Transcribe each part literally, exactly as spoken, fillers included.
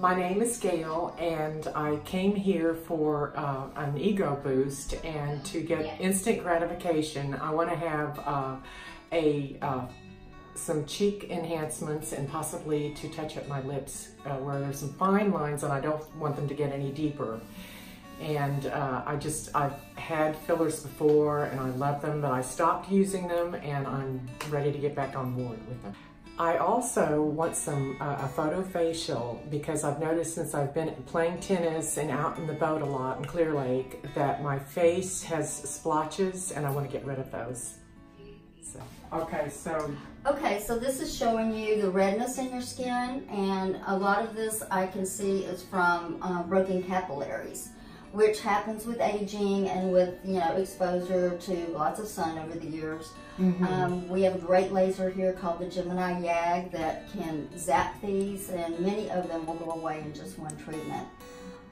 My name is Gail, and I came here for uh, an ego boost and to get instant gratification. I want to have uh, a uh, some cheek enhancements and possibly to touch up my lips uh, where there's some fine lines and I don't want them to get any deeper. And uh, I just, I've had fillers before and I love them, but I stopped using them and I'm ready to get back on board with them. I also want some uh, a photo facial because I've noticed since I've been playing tennis and out in the boat a lot in Clear Lake that my face has splotches and I want to get rid of those. So, okay, so. Okay, so this is showing you the redness in your skin, and a lot of this I can see is from uh, broken capillaries, which happens with aging and with, you know, exposure to lots of sun over the years. Mm-hmm. Um, we have a great laser here called the Gemini Y A G that can zap these, and many of them will go away in just one treatment.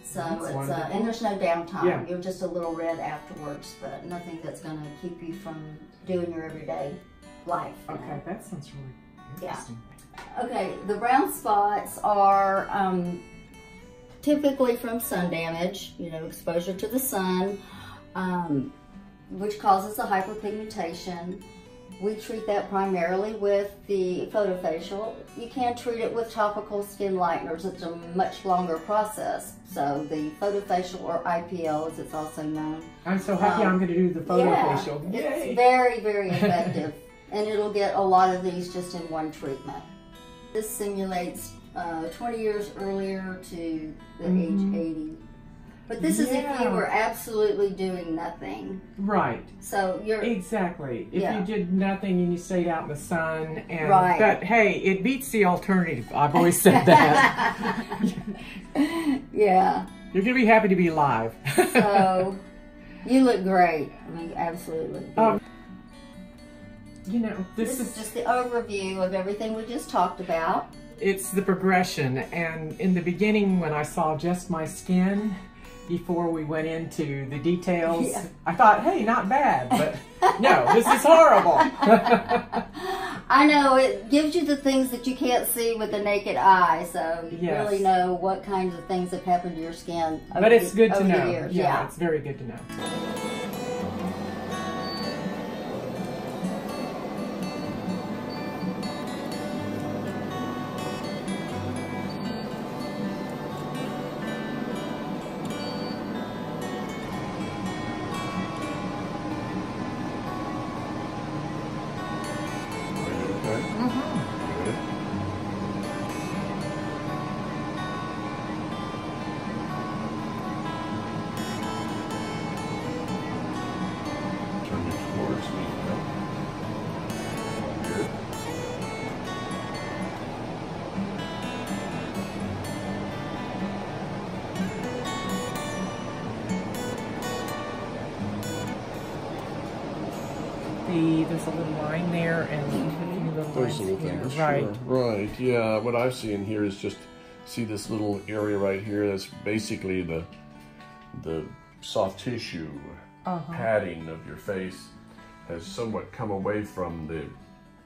So that's it's uh, and there's no downtime. Yeah. You're just a little red afterwards, but nothing that's going to keep you from doing your everyday life. Okay, know? That sounds really interesting. Yeah. Okay, the brown spots are Um, typically from sun damage, you know, exposure to the sun, um, which causes a hyperpigmentation. We treat that primarily with the photofacial. You can treat it with topical skin lighteners. It's a much longer process. So the photofacial, or I P L as it's also known. I'm so happy um, I'm going to do the photofacial. Yeah, it's very, very effective. And it'll get a lot of these just in one treatment. This simulates Uh, twenty years earlier to the mm-hmm. age eighty. But this yeah. is if you were absolutely doing nothing. Right. So you're exactly. If yeah. you did nothing and you stayed out in the sun and right. but hey, it beats the alternative. I've always said that. Yeah. You're gonna be happy to be alive. So you look great. I mean, absolutely. Um, you know, this, this is, is just the overview of everything we just talked about. It's the progression, and in the beginning when I saw just my skin before we went into the details, yeah. I thought, hey, not bad, but no, this is horrible. I know, it gives you the things that you can't see with the naked eye, so you yes. really know what kinds of things have happened to your skin over But it's the, good to know. Yeah, yeah, it's very good to know. The, there's a little line there and mm-hmm. a little there's lines little here. Sure. Right. Right, yeah. What I've seen here is just see this little area right here. That's basically the the soft tissue uh-huh. padding of your face has somewhat come away from the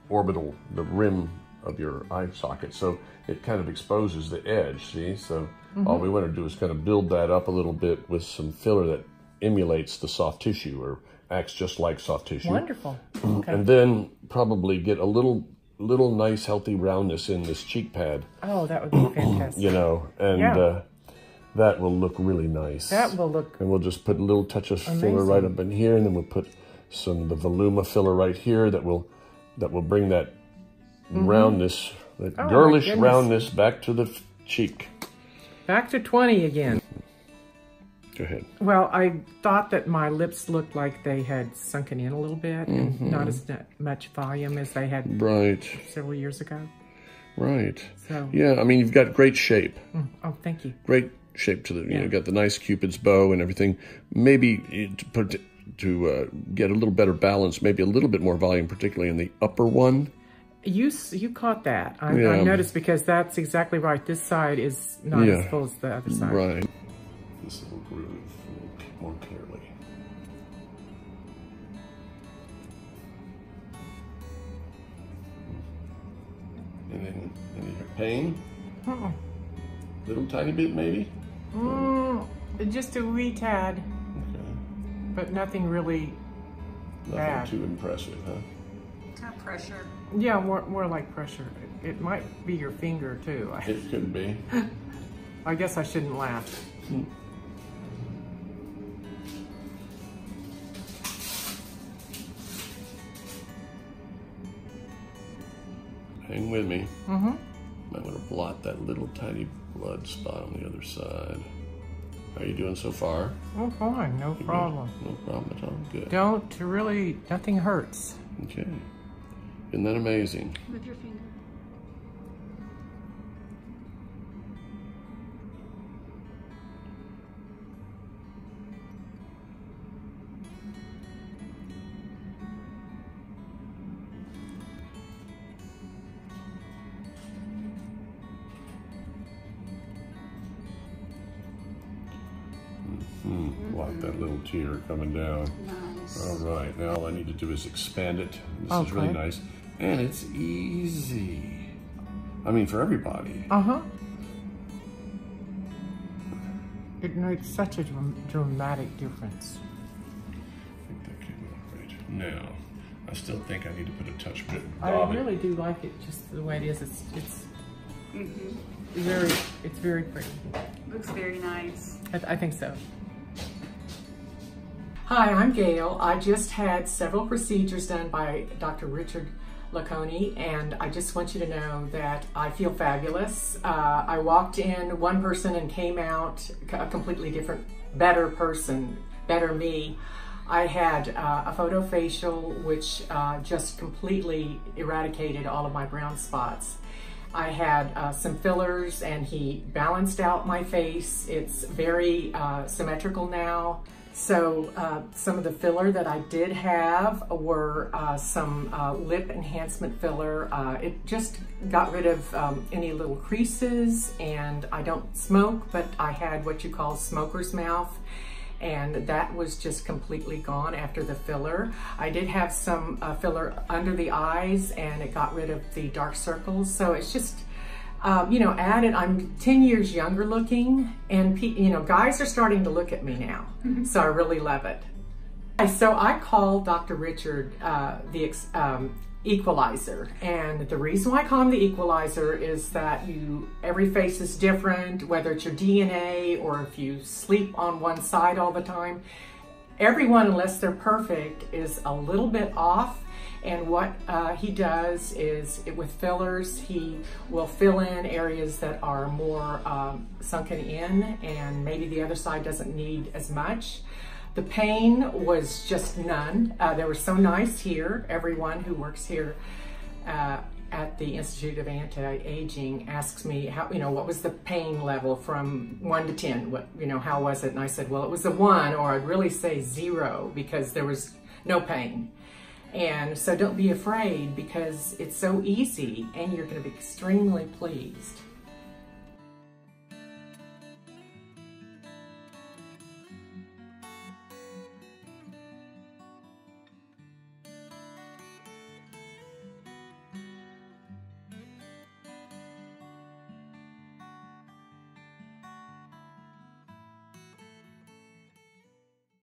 orbital, the rim of your eye socket. So it kind of exposes the edge, see? So mm-hmm. all we want to do is kind of build that up a little bit with some filler that emulates the soft tissue or acts just like soft tissue. Wonderful. Okay. And then probably get a little, little nice, healthy roundness in this cheek pad. Oh, that would be fantastic. You know, and yeah. uh, that will look really nice. That will look. And we'll just put a little touch of amazing. Filler right up in here, and then we'll put some of the Voluma filler right here that will, that will bring that mm-hmm. roundness, that oh, girlish roundness back to the f cheek. Back to twenty again. Go ahead. Well, I thought that my lips looked like they had sunken in a little bit mm-hmm. and not as much volume as they had right. several years ago. Right. So yeah, I mean, you've got great shape. Mm. Oh, thank you. Great shape to the, yeah. you know, got the nice Cupid's bow and everything. Maybe to, put, to uh, get a little better balance, maybe a little bit more volume, particularly in the upper one. You you caught that. I, yeah. I noticed because that's exactly right. This side is not yeah. as full as the other side. Right. This little groove more clearly. And then, any pain? Uh-uh. little tiny bit maybe? Mm, just a wee tad. Okay. But nothing really Nothing bad. Too impressive, huh? Not pressure. Yeah, more, more like pressure. It, it might be your finger too. It could be. I guess I shouldn't laugh. Hmm. Hang with me. Mm-hmm. Might want to blot that little tiny blood spot on the other side. How are you doing so far? Oh, fine. No You're problem. Good. No problem at all. Good. Don't really, nothing hurts. Okay. Isn't that amazing? With your finger. Mm-hmm. Like that little tear coming down. Nice. All right, now all I need to do is expand it. This okay. is really nice. And it's easy. I mean, for everybody. Uh-huh. It makes such a dramatic difference. I think that came out right. Now, I still think I need to put a touch bit. I really do like it just the way it is. It's, it's mm-hmm. very, it's very pretty. Looks very nice. I, th I think so. Hi, I'm Gail. I just had several procedures done by Doctor Richard LeConey, and I just want you to know that I feel fabulous. Uh, I walked in one person and came out a completely different, better person, better me. I had uh, a photofacial which uh, just completely eradicated all of my brown spots. I had uh, some fillers and he balanced out my face. It's very uh, symmetrical now. So uh, some of the filler that I did have were uh, some uh, lip enhancement filler. Uh, it just got rid of um, any little creases, and I don't smoke, but I had what you call smoker's mouth, and that was just completely gone after the filler. I did have some uh, filler under the eyes, and it got rid of the dark circles. So it's just, uh, you know, added, I'm ten years younger looking, and pe you know, guys are starting to look at me now. Mm-hmm. So I really love it. So I called Doctor Richard uh, the ex um, equalizer. And the reason why I call him the equalizer is that you, every face is different, whether it's your D N A or if you sleep on one side all the time. Everyone, unless they're perfect, is a little bit off. And what uh, he does is, it, with fillers, he will fill in areas that are more um, sunken in, and maybe the other side doesn't need as much. The pain was just none. Uh, they were so nice here. Everyone who works here uh, at the Institute of Anti-Aging asks me, how, you know, what was the pain level from one to ten? What, you know, how was it? And I said, well, it was a one, or I'd really say zero, because there was no pain. And so don't be afraid, because it's so easy and you're going to be extremely pleased.